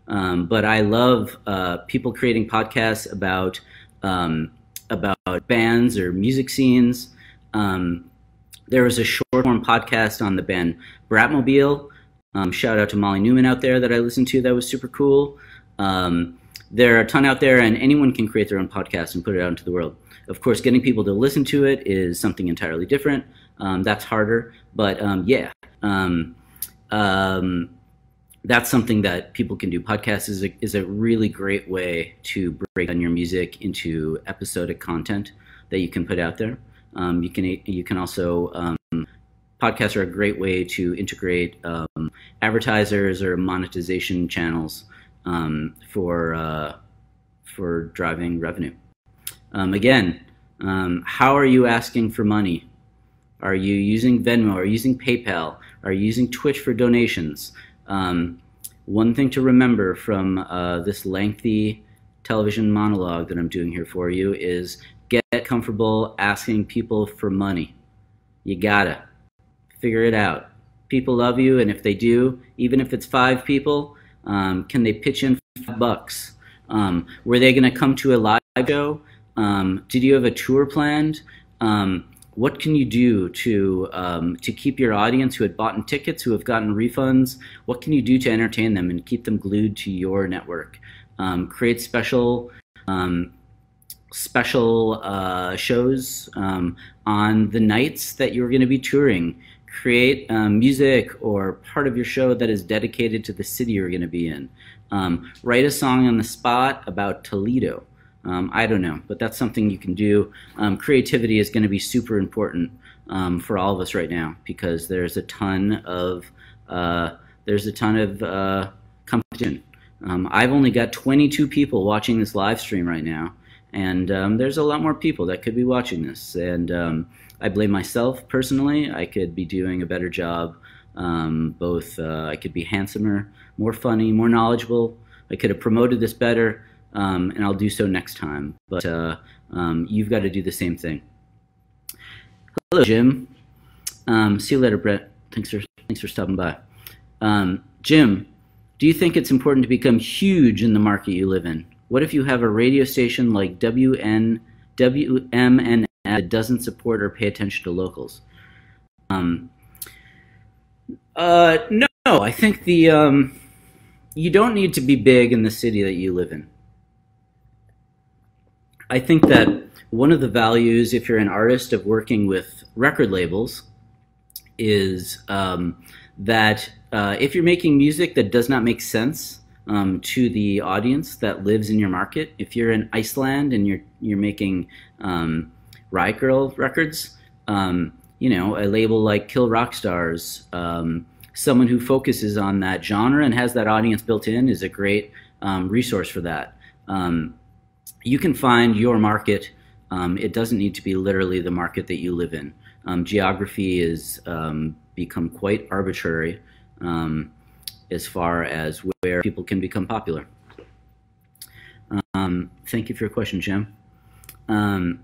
Um, but I love uh, people creating podcasts about um, about bands or music scenes. Um, There was a short-form podcast on the band Bratmobile. Um, shout out to Molly Newman out there that I listened to. That was super cool. Um, there are a ton out there, and anyone can create their own podcast and put it out into the world. Of course, getting people to listen to it is something entirely different. Um, that's harder, but um, yeah. Um, um, that's something that people can do. Podcasts is a, is a really great way to break down your music into episodic content that you can put out there. Um, you can you can also um, podcasts are a great way to integrate um, advertisers or monetization channels um, for uh, for driving revenue. Um, again, um, how are you asking for money? Are you using Venmo? Are you using PayPal? Are you using Twitch for donations? Um, one thing to remember from uh, this lengthy television monologue that I'm doing here for you is: get comfortable asking people for money. You gotta figure it out. People love you, and if they do, even if it's five people, um, can they pitch in five bucks? Um, were they gonna come to a live show? Um, did you have a tour planned? Um, what can you do to, um, to keep your audience who had bought tickets, who have gotten refunds? What can you do to entertain them and keep them glued to your network? Um, create special um, special uh, shows um, on the nights that you're going to be touring. Create um, music or part of your show that is dedicated to the city you're going to be in. Um, write a song on the spot about Toledo. Um, I don't know, but that's something you can do. Um, creativity is going to be super important um, for all of us right now, because there's a ton of uh, there's a ton of uh, competition. Um, I've only got twenty-two people watching this live stream right now. And um, there's a lot more people that could be watching this. And um, I blame myself personally. I could be doing a better job. Um, both uh, I could be handsomer, more funny, more knowledgeable. I could have promoted this better, um, and I'll do so next time. But uh, um, you've got to do the same thing. Hello, Jim. Um, see you later, Brett. Thanks for, thanks for stopping by. Um, Jim, do you think it's important to become huge in the market you live in? What if you have a radio station like W M N S that doesn't support or pay attention to locals? Um, uh, no, I think the um, you don't need to be big in the city that you live in. I think that one of the values, if you're an artist, of working with record labels is um, that uh, if you're making music that does not make sense Um, to the audience that lives in your market. If you're in Iceland and you're you're making um, Riot Girl records, um, you know, a label like Kill Rock Stars, um, someone who focuses on that genre and has that audience built in, is a great um, resource for that. Um, you can find your market. Um, it doesn't need to be literally the market that you live in. Um, geography is um, become quite arbitrary. Um, as far as where people can become popular. Um, thank you for your question, Jim. Um,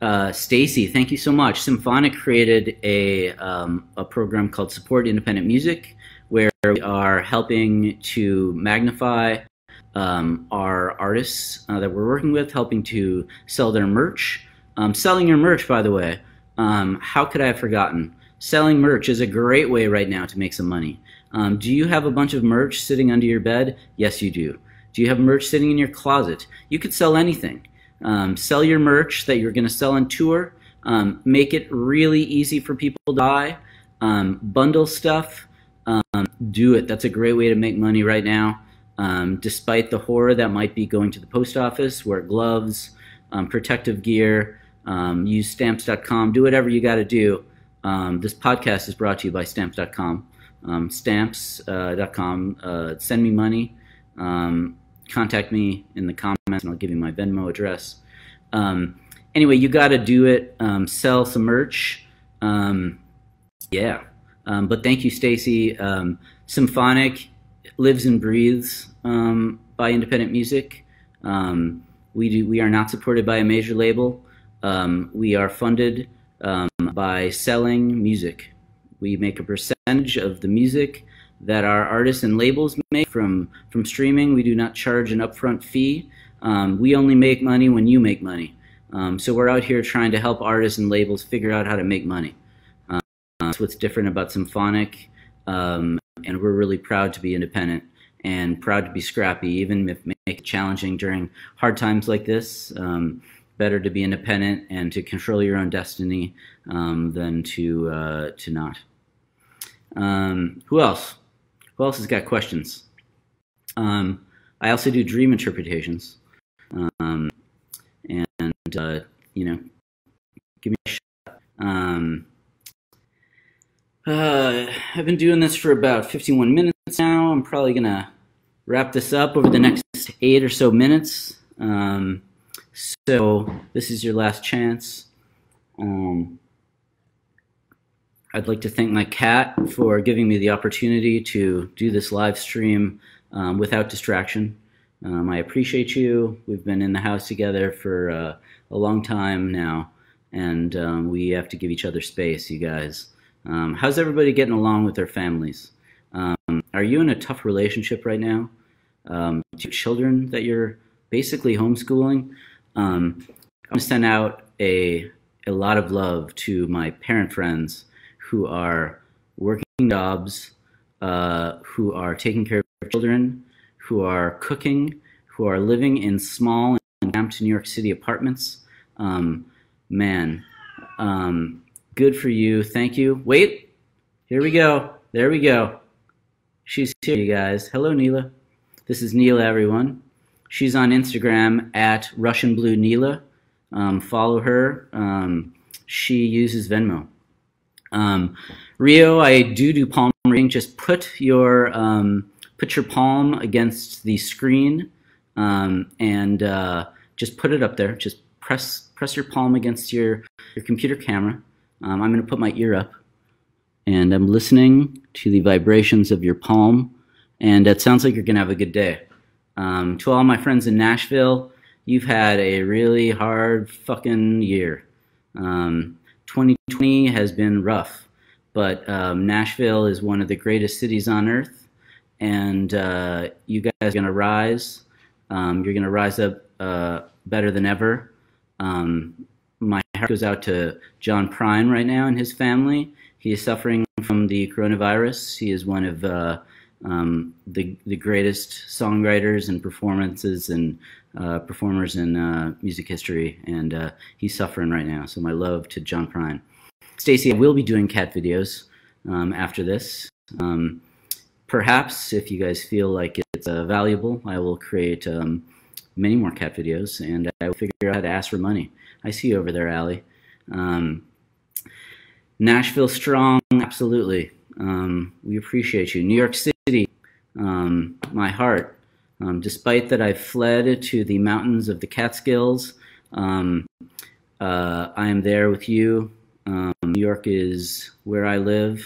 Uh, Stacy, thank you so much. Symphonic created a, um, a program called Support Independent Music, where we are helping to magnify um, our artists uh, that we're working with, helping to sell their merch. Um, selling your merch, by the way, um, how could I have forgotten? Selling merch is a great way right now to make some money. Um, do you have a bunch of merch sitting under your bed? Yes, you do. Do you have merch sitting in your closet? You could sell anything. Um, sell your merch that you're going to sell on tour. Um, make it really easy for people to buy. Um, bundle stuff. Um, do it. That's a great way to make money right now. Um, despite the horror that might be going to the post office, wear gloves, um, protective gear, um, use stamps dot com. Do whatever you got to do. Um, this podcast is brought to you by stamps dot com. Um, stamps dot com. Uh, uh, send me money. Um, contact me in the comments and I'll give you my Venmo address. Um, anyway, you got to do it. Um, sell some merch. Um, yeah. Um, but thank you, Stacy. Um, Symphonic lives and breathes um, by independent music. Um, we do. We are not supported by a major label. Um, we are funded um, by selling music. We make a percentage of the music that our artists and labels make from from streaming. We do not charge an upfront fee. Um, we only make money when you make money. Um, so we're out here trying to help artists and labels figure out how to make money. Um, that's what's different about Symphonic. Um, and we're really proud to be independent and proud to be scrappy, even if make it challenging during hard times like this. Um, better to be independent and to control your own destiny um, than to, uh, to not. Um, who else? Who else has got questions? Um, I also do dream interpretations. Um, and, uh, you know, give me a shot. Um, uh, I've been doing this for about fifty-one minutes now. I'm probably going to wrap this up over the next eight or so minutes. Um, so this is your last chance. Um, I'd like to thank my cat for giving me the opportunity to do this live stream um, without distraction. Um, I appreciate you. We've been in the house together for uh, a long time now, and um, we have to give each other space, you guys. Um, how's everybody getting along with their families? Um, are you in a tough relationship right now? Um, do you have children that you're basically homeschooling? Um, I'm going to send out a, a lot of love to my parent friends who are working jobs, uh, who are taking care of children, who are cooking, who are living in small and cramped New York City apartments. Um, man, um, good for you. Thank you. Wait, here we go. There we go. She's here, you guys. Hello, Nila. This is Nila, everyone. She's on Instagram at Russian Blue Nila. Um, follow her. Um, she uses Venmo. Um, Rio, I do do palm reading. Just put your um, put your palm against the screen um, and uh, just put it up there. Just press press your palm against your your computer camera. Um, I'm going to put my ear up, and I'm listening to the vibrations of your palm. And it sounds like you're going to have a good day. Um, to all my friends in Nashville, you've had a really hard fucking year. Um, twenty twenty has been rough, but um, Nashville is one of the greatest cities on earth, and uh, you guys are going to rise. Um, you're going to rise up uh, better than ever. Um, my heart goes out to John Prine right now and his family. He is suffering from the coronavirus. He is one of uh, um, the, the greatest songwriters and performances and Uh, performers in uh, music history, and uh, he's suffering right now. So my love to John Prine. Stacy, I will be doing cat videos um, after this. Um, perhaps if you guys feel like it's uh, valuable, I will create um, many more cat videos, and I will figure out how to ask for money. I see you over there, Allie. Um, Nashville strong, absolutely. Um, we appreciate you. New York City, um, my heart. Um, despite that I fled to the mountains of the Catskills, um, uh, I am there with you. Um, New York is where I live,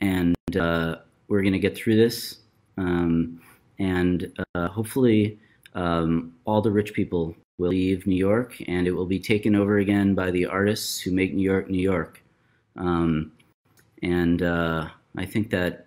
and uh, we're going to get through this. Um, and uh, hopefully um, all the rich people will leave New York, and it will be taken over again by the artists who make New York, New York. Um, and uh, I think that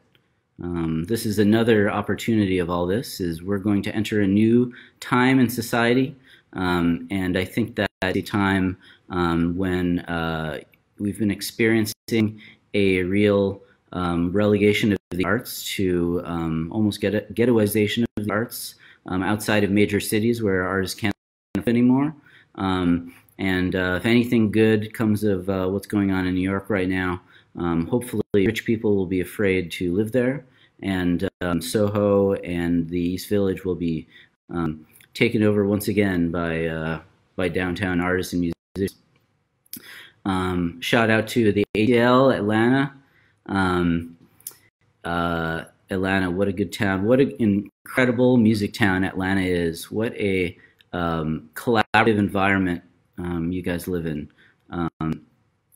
um, this is another opportunity of all this, is we're going to enter a new time in society. Um, and I think that at a time um, when uh, we've been experiencing a real um, relegation of the arts to um, almost get a ghettoization of the arts um, outside of major cities where artists can't anymore. Um, and uh, if anything good comes of uh, what's going on in New York right now, um, hopefully rich people will be afraid to live there, and um, Soho and the East Village will be um, taken over once again by uh, by downtown artists and musicians. Um, shout out to the A D L, Atlanta. Um, uh, Atlanta, what a good town. What an incredible music town Atlanta is. What a Um, collaborative environment um, you guys live in. Um,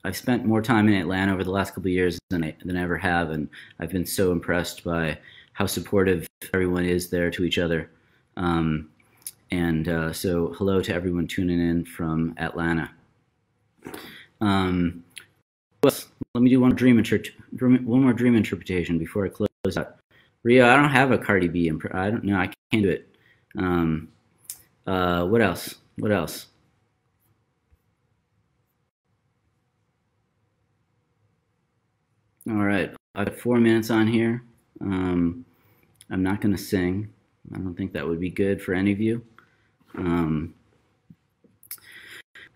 I've spent more time in Atlanta over the last couple of years than I, than I ever have, and I've been so impressed by how supportive everyone is there to each other. Um, and uh, so hello to everyone tuning in from Atlanta. Um, well, let me do one, dream inter dream, one more dream interpretation before I close out. Rio, I don't have a Cardi B. Imp I don't know. I can't do it. Um, Uh, what else? What else? All right, I've got four minutes on here. Um, I'm not going to sing. I don't think that would be good for any of you. Um,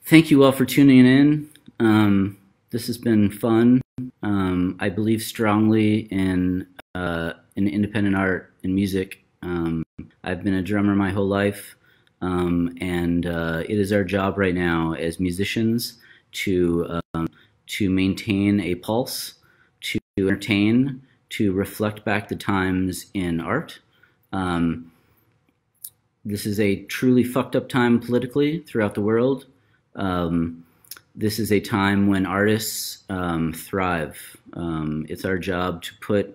thank you all for tuning in. Um, this has been fun. Um, I believe strongly in uh, in independent art and music. Um, I've been a drummer my whole life. Um, and uh, it is our job right now as musicians to um, to maintain a pulse, to entertain, to reflect back the times in art. Um, this is a truly fucked up time politically throughout the world. Um, this is a time when artists um, thrive. Um, it's our job to put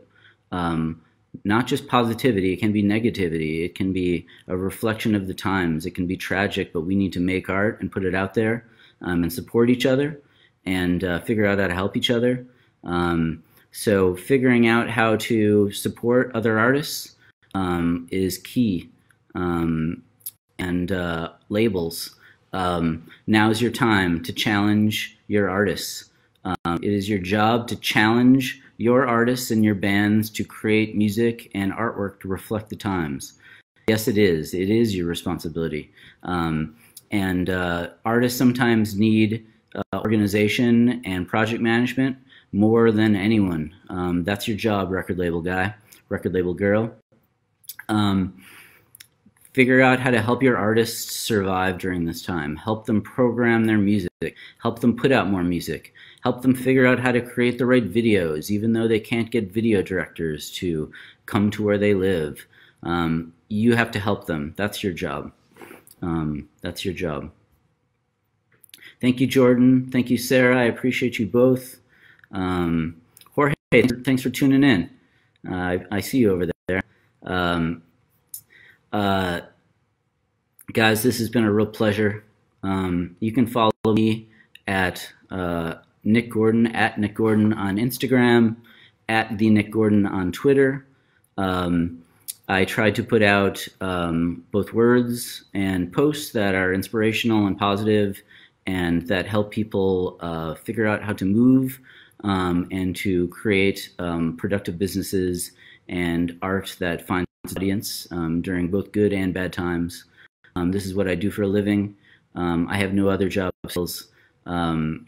um, not just positivity, it can be negativity, it can be a reflection of the times, it can be tragic, but we need to make art and put it out there um, and support each other and uh, figure out how to help each other. Um, so figuring out how to support other artists um, is key, um, and uh, labels. Um, now is your time to challenge your artists. Um, it is your job to challenge your artists and your bands to create music and artwork to reflect the times. Yes, it is. It is your responsibility. Um, and uh, artists sometimes need uh, organization and project management more than anyone. Um, that's your job, record label guy, record label girl. Um, figure out how to help your artists survive during this time. Help them program their music. Help them put out more music. Help them figure out how to create the right videos, even though they can't get video directors to come to where they live. Um, you have to help them. That's your job. Um, that's your job. Thank you, Jordan. Thank you, Sarah. I appreciate you both. Um, Jorge, thanks for tuning in. Uh, I, I see you over there. Um, uh, guys, this has been a real pleasure. Um, you can follow me at uh, Nick Gordon, at Nick Gordon on Instagram, at the Nick Gordon on Twitter. Um, I try to put out um, both words and posts that are inspirational and positive and that help people uh, figure out how to move um, and to create um, productive businesses and art that finds an audience um, during both good and bad times. Um, this is what I do for a living. Um, I have no other job skills. Um,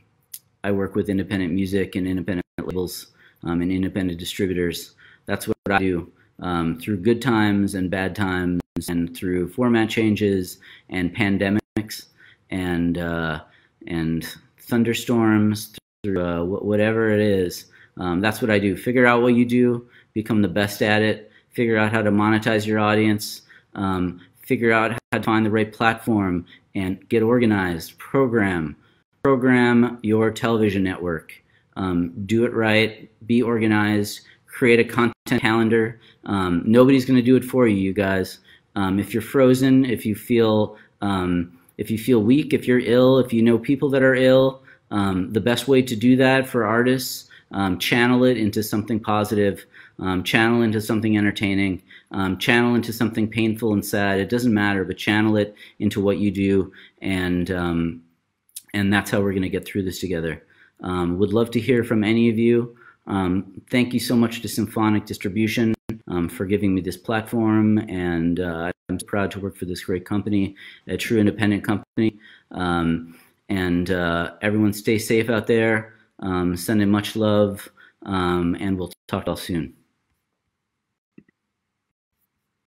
I work with independent music and independent labels um, and independent distributors. That's what I do um, through good times and bad times and through format changes and pandemics and, uh, and thunderstorms, through uh, whatever it is. Um, that's what I do. Figure out what you do, become the best at it, figure out how to monetize your audience, um, figure out how to find the right platform, and get organized. Program, program your television network. Um, do it right. Be organized. Create a content calendar. Um, nobody's going to do it for you, you guys. Um, if you're frozen, if you feel um, if you feel weak, if you're ill, if you know people that are ill, um, the best way to do that for artists, um, channel it into something positive, um, channel into something entertaining, um, channel into something painful and sad. It doesn't matter, but channel it into what you do, and um, and that's how we're going to get through this together. Um, would love to hear from any of you. Um, thank you so much to Symphonic Distribution um, for giving me this platform, and uh, I'm proud to work for this great company, a true independent company. Um, and uh, everyone stay safe out there, um, send in much love, um, and we'll talk to y'all soon.